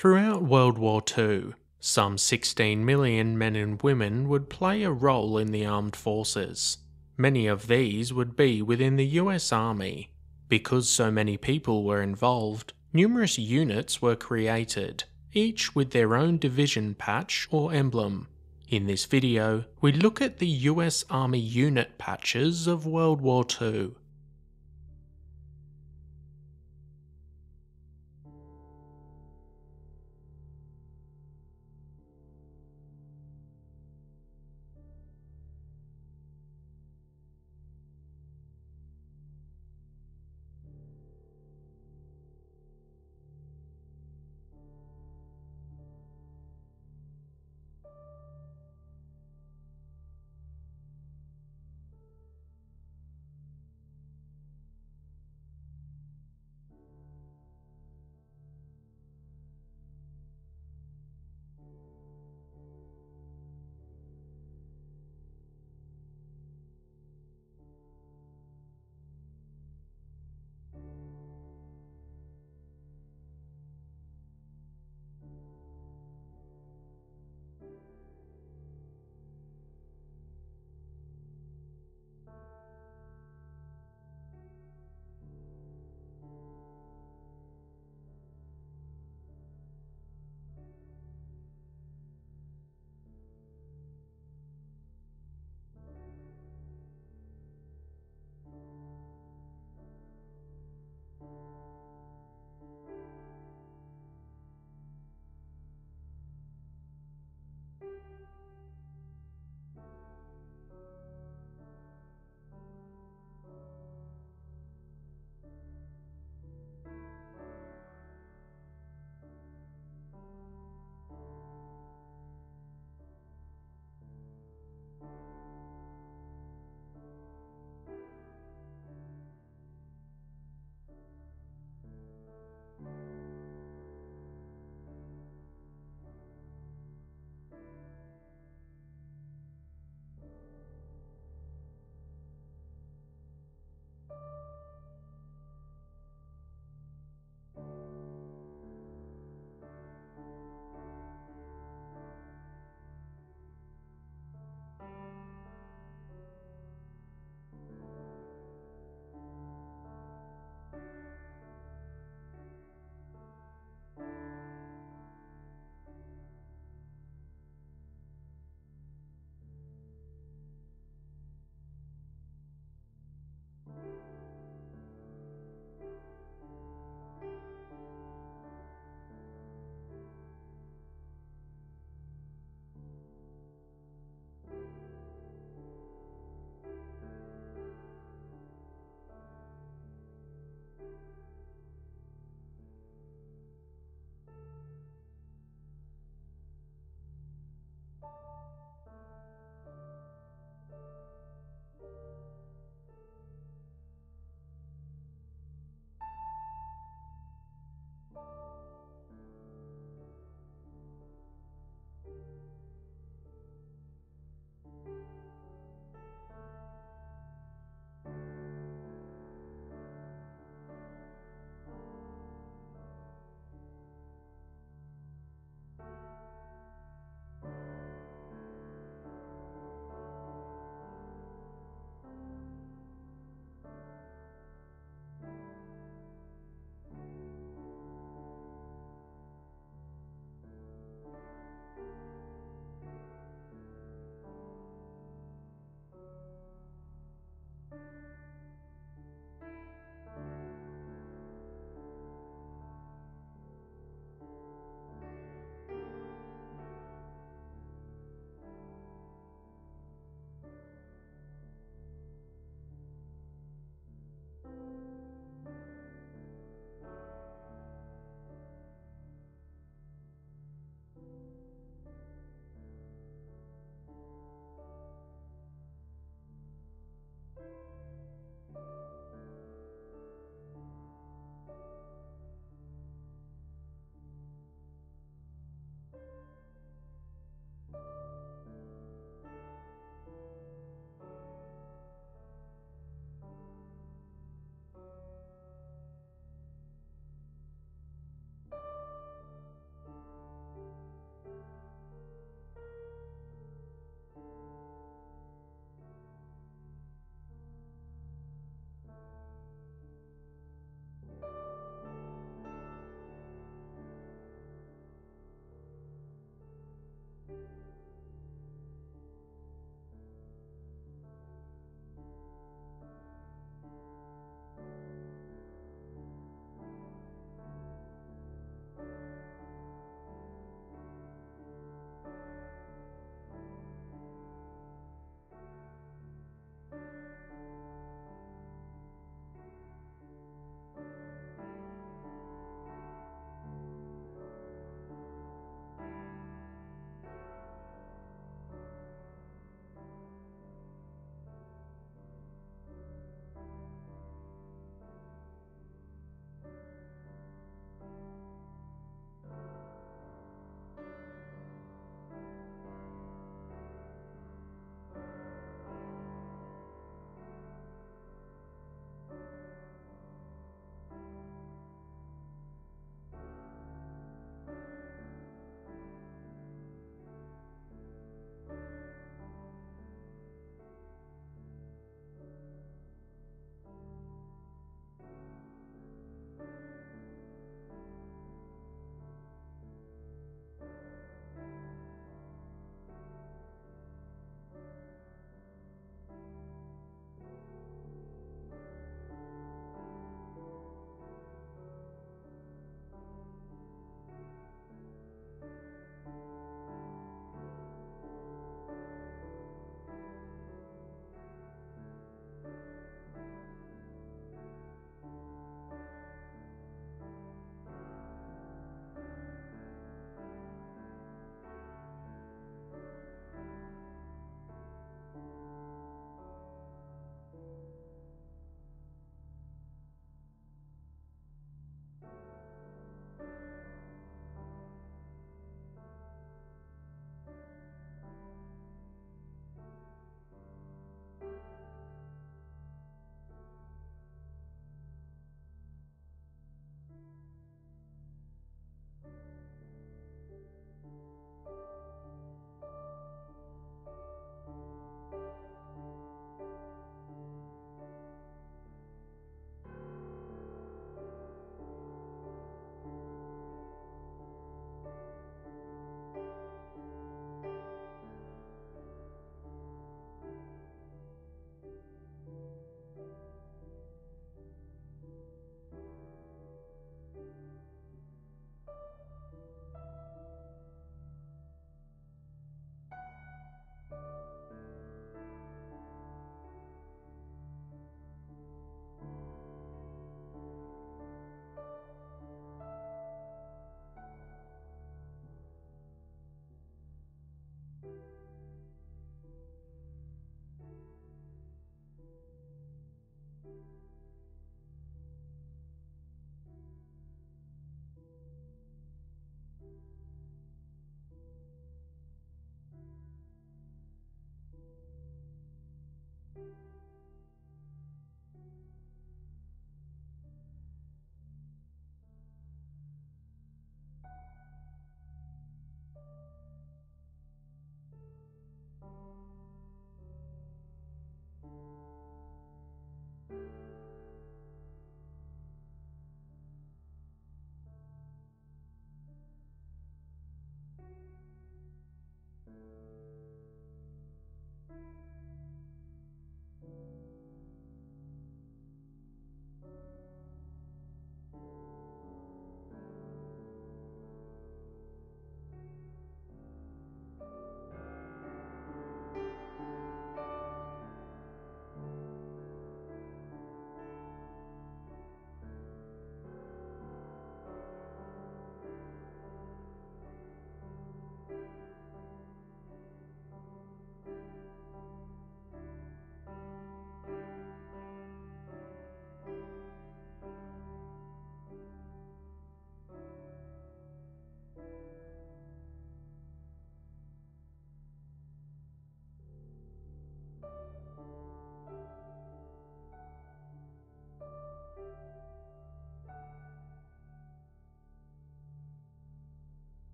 Throughout World War II, some 16 million men and women would play a role in the armed forces. Many of these would be within the US Army. Because so many people were involved, numerous units were created, each with their own division patch or emblem. In this video, we look at the US Army unit patches of World War II.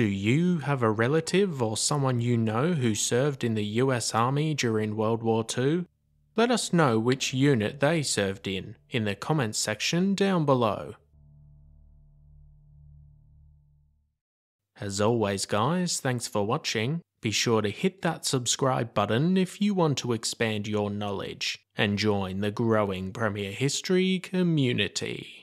Do you have a relative or someone you know who served in the US Army during World War II? Let us know which unit they served in the comments section down below. As always guys, thanks for watching. Be sure to hit that subscribe button if you want to expand your knowledge and join the growing Premier History community.